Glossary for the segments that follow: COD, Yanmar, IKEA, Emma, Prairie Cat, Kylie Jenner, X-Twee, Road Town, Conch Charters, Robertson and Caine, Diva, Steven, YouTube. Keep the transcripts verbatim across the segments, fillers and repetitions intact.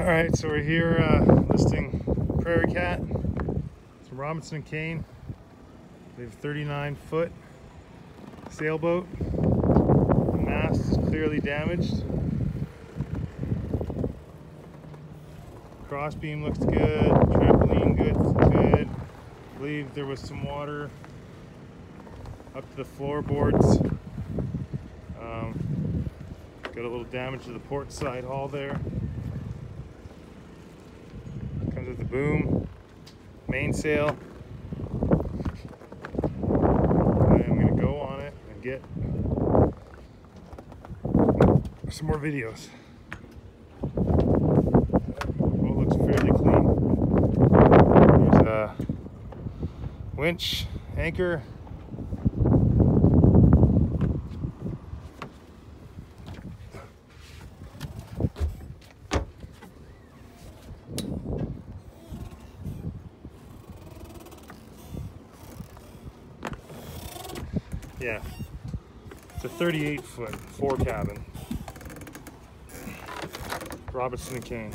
Alright, so we're here uh, listing Prairie Cat. It's from Robertson and Caine. They have thirty-nine foot sailboat. The mast is clearly damaged. Crossbeam looks good. Trampoline looks good. I believe there was some water up to the floorboards. Um, got a little damage to the port side hull there. Comes with the boom, mainsail. I'm gonna go on it and get some more videos. Winch, anchor, yeah, it's a thirty-eight foot, four cabin, Robertson and Caine.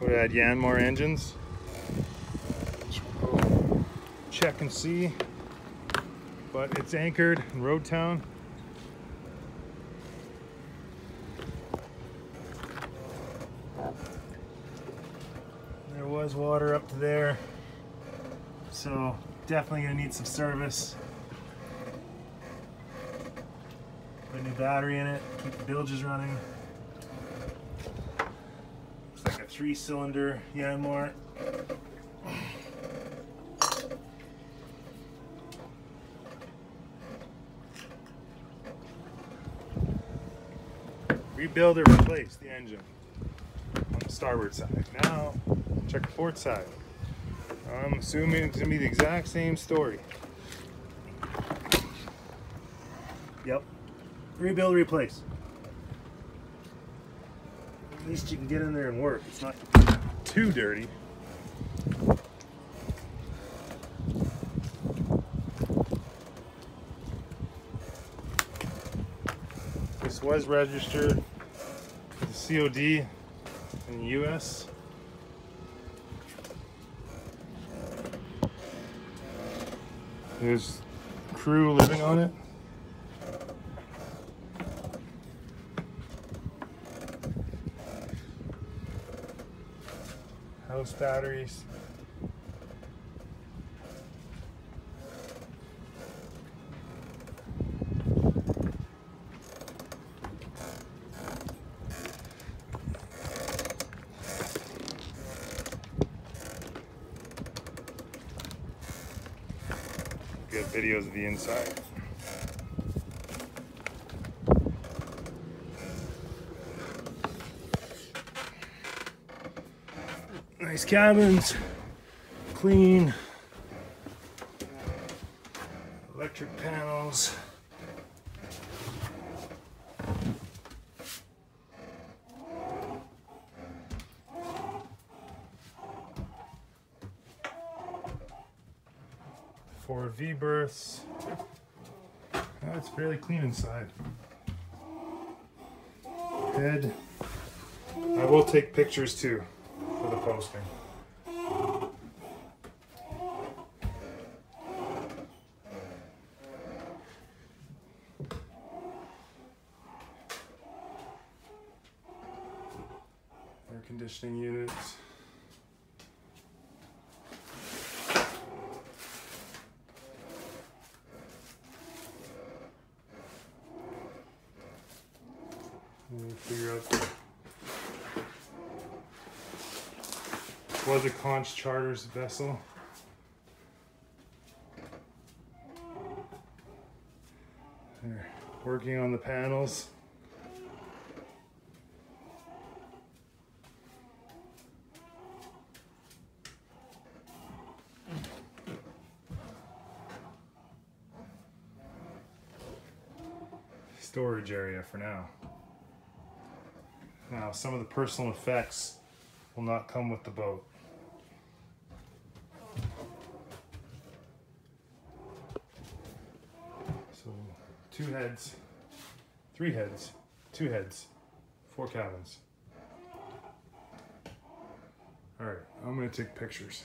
We had Yanmar engines. Check and see, but it's anchored in Road Town. There was water up to there, so definitely gonna need some service. Put a new battery in it, keep the bilges running. Three-cylinder Yanmar. Rebuild or replace the engine on the starboard side. Now, check the port side. I'm assuming it's gonna be the exact same story. Yep. Rebuild, replace. At least you can get in there and work. It's not too dirty. This was registered for the C O D in the U S There's crew living on it. House batteries. Good videos of the inside. Nice cabins, clean, electric panels. Four V-berths. Oh, it's fairly clean inside. Head. I will take pictures too. For the posting. Air conditioning units. Let me figure out the was a Conch Charters vessel. They're working on the panels. Storage area for now. Now, some of the personal effects will not come with the boat. two heads, three heads, two heads, four cabins. All right, I'm gonna take pictures.